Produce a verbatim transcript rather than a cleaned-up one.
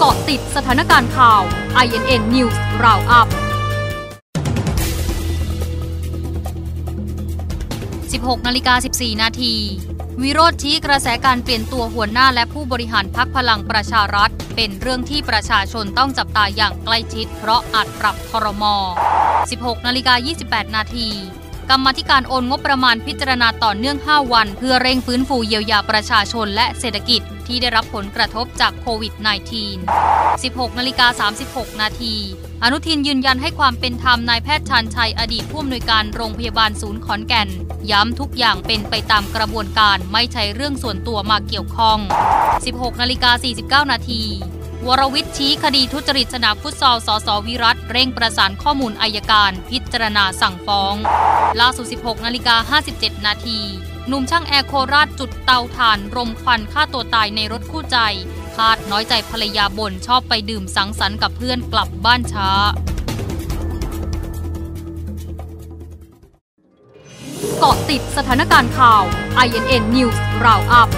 เกาะติดสถานการณ์ข่าว ไอ เอ็น เอ็น นิวส์ Roundup สิบหกนาฬิกาสิบสี่นาทีวิโรจน์ชี้กระแสการเปลี่ยนตัวหัวหน้าและผู้บริหารพรรคพลังประชารัฐเป็นเรื่องที่ประชาชนต้องจับตาอย่างใกล้ชิดเพราะอาจปรับครม. สิบหกนาฬิกายี่สิบแปดนาทีกรรมาธิการโอนงบประมาณพิจารณาต่อเนื่องห้าวันเพื่อเร่งฟื้นฟูเยียวยาประชาชนและเศรษฐกิจที่ได้รับผลกระทบจากโควิด สิบเก้า สิบหกนาฬิกาสามสิบหกนาทีอนุทินยืนยันให้ความเป็นธรรมนายแพทย์ชาญชัยอดีตผู้อำนวยการโรงพยาบาลศูนย์ขอนแก่นย้ำทุกอย่างเป็นไปตามกระบวนการไม่ใช่เรื่องส่วนตัวมาเกี่ยวข้อง สิบหกนาฬิกาสี่สิบเก้านาทีวรวิทย์ชี้คดีทุจริตสนามฟุตซอลสสวิรัติเร่งประสานข้อมูลอัยการพิจารณาสั่งฟ้องล่าสุด สิบหกนาฬิกาห้าสิบเจ็ดนาทีหนุ่มช่างแอร์โคราชจุดเตาถ่านรมควันฆ่าตัวตายในรถคู่ใจคาดน้อยใจภรรยาบ่นชอบไปดื่มสังสรรค์กับเพื่อนกลับบ้านช้าเกาะติดสถานการณ์ข่าว ไอ เอ็น เอ็น นิวส์ Roundup